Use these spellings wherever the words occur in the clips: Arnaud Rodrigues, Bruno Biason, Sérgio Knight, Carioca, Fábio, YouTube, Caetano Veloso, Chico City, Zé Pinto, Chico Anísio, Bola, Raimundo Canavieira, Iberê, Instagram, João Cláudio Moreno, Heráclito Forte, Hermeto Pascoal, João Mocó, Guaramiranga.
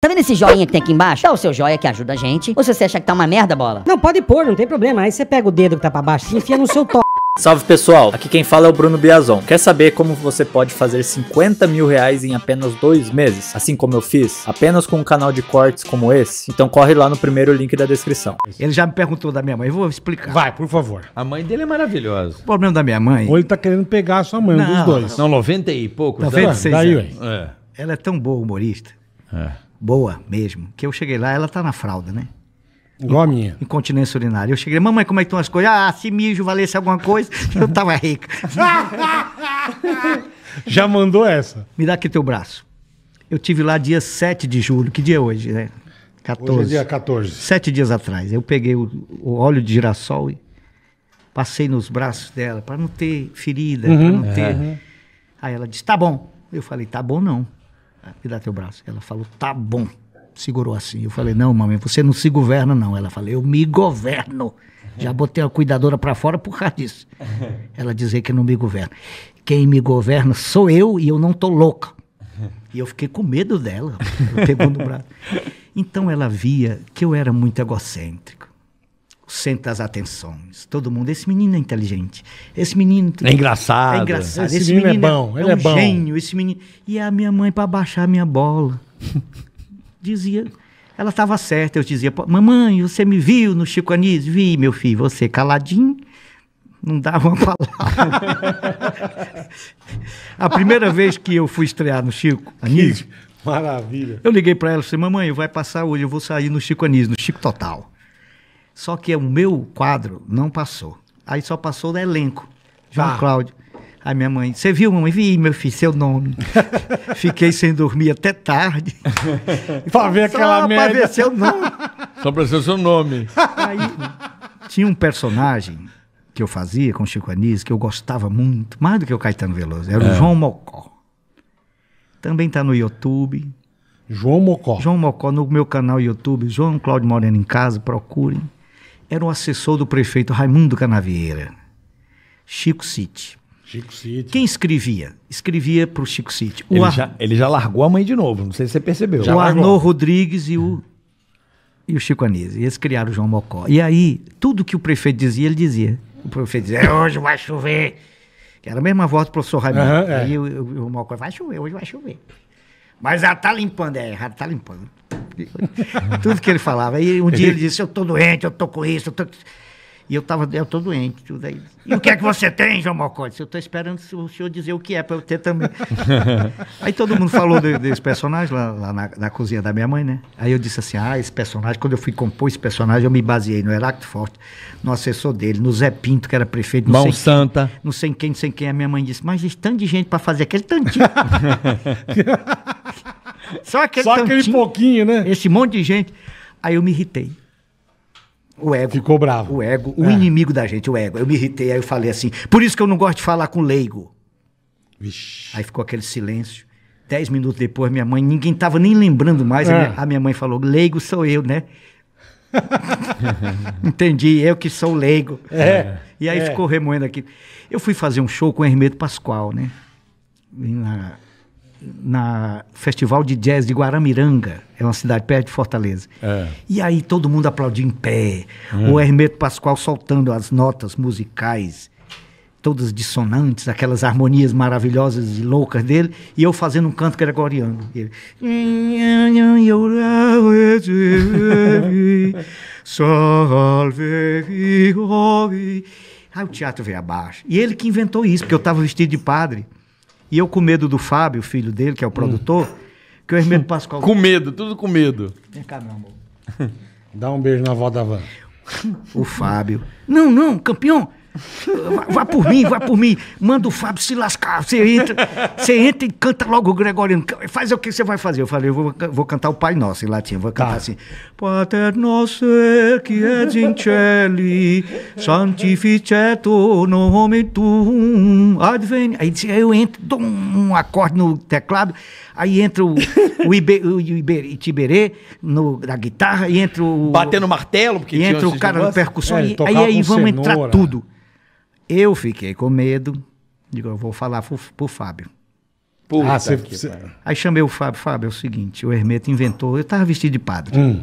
Tá vendo esse joinha que tem aqui embaixo? Dá o seu joia que ajuda a gente. Ou se você acha que tá uma merda, bola? Não, pode pôr, não tem problema. Aí você pega o dedo que tá pra baixo e enfia no seu top. Salve pessoal, aqui quem fala é o Bruno Biason. Quer saber como você pode fazer 50 mil reais em apenas 2 meses? Assim como eu fiz? Apenas com um canal de cortes como esse? Então corre lá no primeiro link da descrição. Ele já me perguntou da minha mãe, eu vou explicar. Vai, por favor. A mãe dele é maravilhosa. O problema da minha mãe... Ou ele tá querendo pegar a sua mãe, um dos dois. Não, 90 e pouco. 96 anos. É. Ela é tão boa humorista. É. Boa mesmo. Que eu cheguei lá, ela tá na fralda, né? Igual a minha. Incontinência urinária. Eu cheguei, mamãe, como é que estão as coisas? Ah, se mijo valesse alguma coisa, eu tava rica. Já mandou essa. Me dá aqui teu braço. Eu tive lá dia 7 de julho. Que dia é hoje, né? 14. Hoje é dia 14. 7 dias atrás. Eu peguei o óleo de girassol e passei nos braços dela para não ter ferida, pra não ter... Uhum. Aí ela disse, tá bom. Eu falei, tá bom não. Me dá teu braço. Ela falou, tá bom. Segurou assim. Eu falei, não, mamãe, você não se governa, não. Ela falou, eu me governo. Já botei a cuidadora pra fora por causa disso. Ela dizia que não me governa. Quem me governa sou eu e eu não tô louca. E eu fiquei com medo dela. Pegou no braço. Então ela via que eu era muito egocêntrico. O centro das atenções. Todo mundo, esse menino é inteligente. Esse menino... É engraçado. É engraçado. Esse menino é bom. Ele é bom. Gênio, esse menino. E a minha mãe pra baixar a minha bola. Dizia, ela estava certa, eu dizia, mamãe, você me viu no Chico Anísio? Vi, meu filho, você caladinho, não dava uma palavra. A primeira vez que eu fui estrear no Chico Anísio, maravilha. Eu liguei para ela e falei, mamãe, vai passar hoje, eu vou sair no Chico Anísio, no Chico Total. Só que o meu quadro não passou, aí só passou do elenco, João Cláudio. Aí minha mãe, você viu, mamãe? Vi, meu filho, seu nome. Fiquei sem dormir até tarde. Pra ver aquela merda. Pra ver seu nome. Só pra ver seu nome. Aí tinha um personagem que eu fazia com o Chico Anísio, que eu gostava muito, mais do que o Caetano Veloso. Era o João Mocó. Também tá no YouTube. João Mocó. João Mocó, no meu canal YouTube, João Cláudio Moreno em Casa, procurem. Era um assessor do prefeito Raimundo Canavieira. Chico City. Chico City. Quem escrevia? Escrevia para o Chico City. Ele já largou a mãe de novo, não sei se você percebeu. O Arnaud Rodrigues e o Chico Anísio. Eles criaram o João Mocó. E aí, tudo que o prefeito dizia, ele dizia. O prefeito dizia, hoje vai chover. Que era a mesma voz do professor Raimundo. Aí o Mocó, vai chover, hoje vai chover. Mas já tá limpando, já tá limpando. Tudo que ele falava. Aí um dia ele disse, eu tô doente, eu tô com isso, eu tô... E eu tô doente, tudo aí. E o que é que você tem, João Mocó? Eu tô esperando o senhor dizer o que é, pra eu ter também. Aí todo mundo falou desse personagem lá na cozinha da minha mãe, né? Aí eu disse assim, esse personagem, quando eu fui compor esse personagem, eu me baseei no Heráclito Forte, no assessor dele, no Zé Pinto, que era prefeito. Mão Santa. Não sei quem, não sei quem. A minha mãe disse, mas tem tanto de gente pra fazer aquele tantinho. Só aquele pouquinho, né? Esse monte de gente. Aí eu me irritei. O ego. Ficou bravo. O ego, o inimigo da gente, o ego. Eu me irritei, aí eu falei assim, por isso que eu não gosto de falar com leigo. Vixe. Aí ficou aquele silêncio. 10 minutos depois, minha mãe, ninguém tava nem lembrando mais. A minha mãe falou, leigo sou eu, né? Entendi, eu que sou leigo. E aí ficou remoendo aquilo. Eu fui fazer um show com o Hermeto Pascoal, né? Na Festival de Jazz de Guaramiranga, é uma cidade perto de Fortaleza. E aí todo mundo aplaudia em pé, o Hermeto Pascoal soltando as notas musicais, todas dissonantes, aquelas harmonias maravilhosas e loucas dele, e eu fazendo um canto gregoriano. Ele... Aí o teatro veio abaixo. E ele que inventou isso, porque eu estava vestido de padre. E eu com medo do Fábio, o filho dele, que é o produtor, que o Hermeto Pascoal... Com medo, tudo com medo. Vem cá, meu amor. Dá um beijo na avó da van. O Fábio... Não, campeão, vá por mim. Manda o Fábio se lascar. Você entra e canta logo o Gregoriano. Faz o que você vai fazer. Eu falei, eu vou cantar o Pai Nosso em latim. Vou cantar assim. Pater noster qui es in celi, santificetur nomen tuum, adveni. Aí eu entro, dou um acorde no teclado, aí entra o Iberê na guitarra, e entra o... Batendo martelo, porque tinha... E entra o cara na percussão, aí vamos entrar tudo. Eu fiquei com medo, digo, eu vou falar pro Fábio. Puta Aí chamei o Fábio. Fábio, é o seguinte, o Hermeto inventou... Eu estava vestido de padre.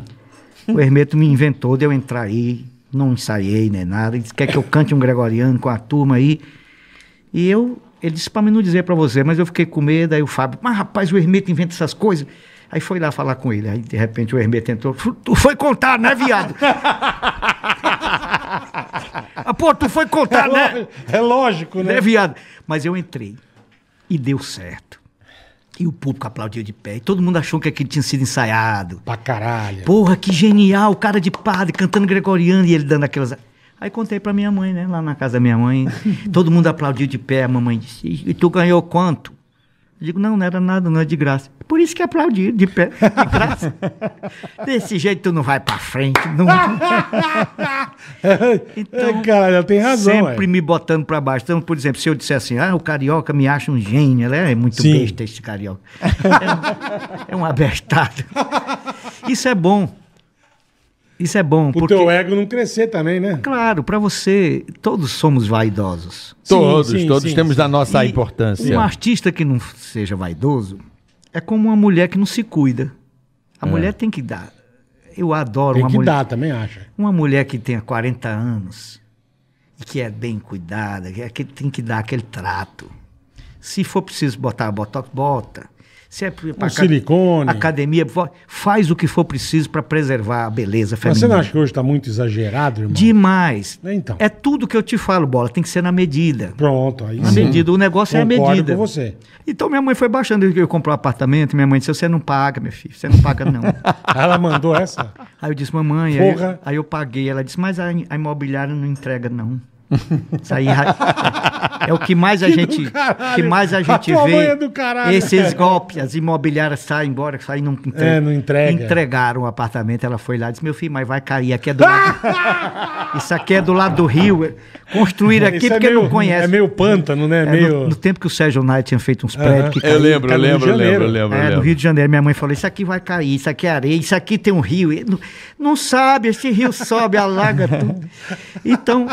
O Hermeto me inventou de eu entrar aí, não ensaiei nem nada. Ele disse, quer que eu cante um gregoriano com a turma aí? E eu... Ele disse para mim não dizer para você, mas eu fiquei com medo. Aí o Fábio, mas rapaz, o Hermeto inventa essas coisas. Aí foi lá falar com ele. Aí de repente o Hermeto entrou. Tu foi contar, né, viado? Pô, tu foi contar, né? É lógico, né? Né, viado? Mas eu entrei. E deu certo. E o público aplaudiu de pé. E todo mundo achou que aquilo tinha sido ensaiado. Pra caralho. Porra, que genial. O cara de padre cantando gregoriano e ele dando aquelas... Aí contei pra minha mãe, né? Lá na casa da minha mãe. Todo mundo aplaudiu de pé. A mamãe disse, e tu ganhou quanto? Eu digo, não, não era nada, não, é de graça. Por isso que aplaudi de pé, de graça. Desse jeito tu não vai pra frente. Não... Então, caralho, tem razão. Sempre me botando pra baixo. Então, por exemplo, se eu disser assim, ah, o carioca me acha um gênio, né? É muito besta esse carioca. É um abestado. Isso é bom. Isso é bom. Pro teu ego não crescer também, né? Claro, pra você, todos somos vaidosos. Todos temos a nossa importância. Um artista que não seja vaidoso é como uma mulher que não se cuida. A mulher tem que dar. Eu adoro uma mulher... Tem que dar, também acho. Uma mulher que tenha 40 anos e que é bem cuidada, que tem que dar aquele trato. Se for preciso botar botox, bota. Se é pra silicone. Academia, faz o que for preciso para preservar a beleza feminina. Mas você não acha que hoje está muito exagerado, irmão? Demais. Então. É tudo que eu te falo, Bola, tem que ser na medida. Pronto, aí na medida, o negócio é a medida. Com você. Então minha mãe foi baixando, eu comprei um apartamento, minha mãe disse, você não paga, meu filho, você não paga não. Ela mandou essa? Aí eu disse, mamãe, aí eu paguei. Ela disse, mas a imobiliária não entrega não. Isso aí é o que mais a gente vê. Esses golpes, as imobiliárias saem embora, saem não entregam. É, não entrega. Entregaram o apartamento, ela foi lá e disse: meu filho, mas vai cair, aqui é do lado. Isso aqui é do lado do rio. Construir aqui porque não conhece. É meio pântano, né? No tempo que o Sérgio Knight tinha feito uns prédios que caíram. Eu lembro. É, no Rio de Janeiro, minha mãe falou: isso aqui vai cair, isso aqui é areia, isso aqui tem um rio. Não sabe, esse rio sobe, alaga tudo. Então.